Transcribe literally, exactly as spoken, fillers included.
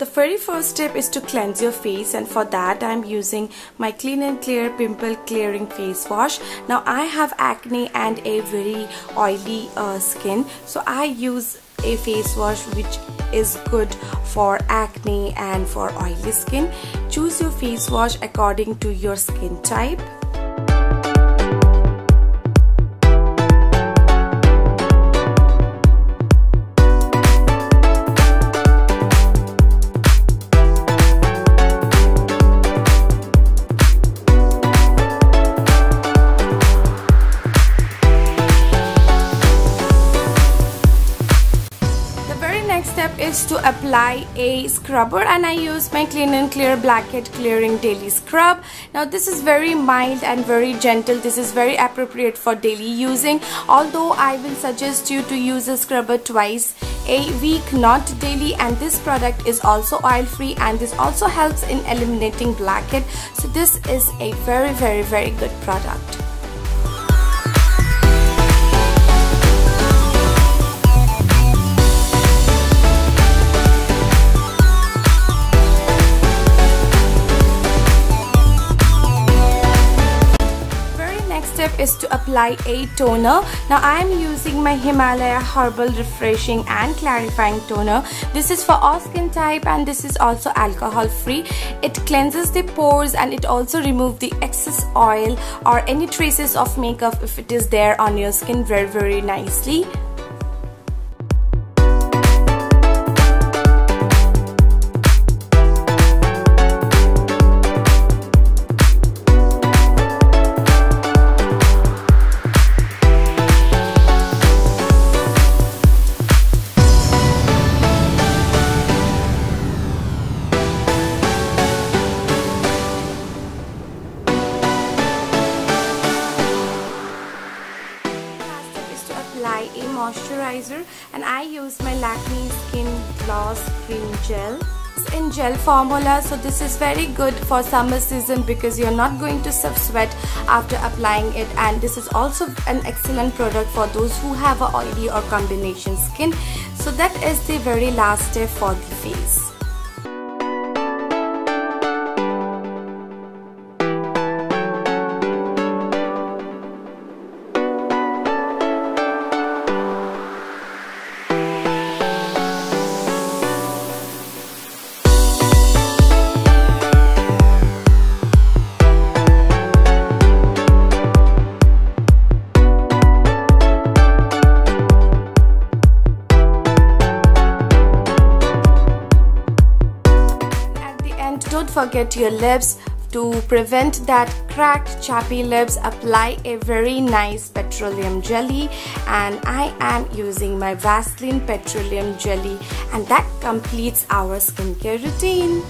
The very first step is to cleanse your face, and for that I'm using my Clean and Clear Pimple Clearing Face Wash. Now I have acne and a very oily uh, skin, so I use a face wash which is good for acne and for oily skin. Choose your face wash according to your skin type. Is to apply a scrubber, and I use my Clean and Clear Blackhead Clearing Daily Scrub. Now this is very mild and very gentle. This is very appropriate for daily using, although I will suggest you to use a scrubber twice a week, not daily. And this product is also oil free, and this also helps in eliminating blackhead. So this is a very very very good product. Is to apply a toner. Now I am using my Himalaya Herbal Refreshing and Clarifying Toner. This is for all skin type, and this is also alcohol free. It cleanses the pores, and it also removes the excess oil or any traces of makeup if it is there on your skin very very nicely. A moisturizer, and I use my Lakme Skin Gloss Cream Gel. It's in gel formula, so this is very good for summer season because you're not going to sweat after applying it, and this is also an excellent product for those who have a oily or combination skin. So that is the very last step for the face. Don't forget your lips. To prevent that cracked, chappy lips, apply a very nice petroleum jelly, and I am using my Vaseline petroleum jelly, and that completes our skincare routine.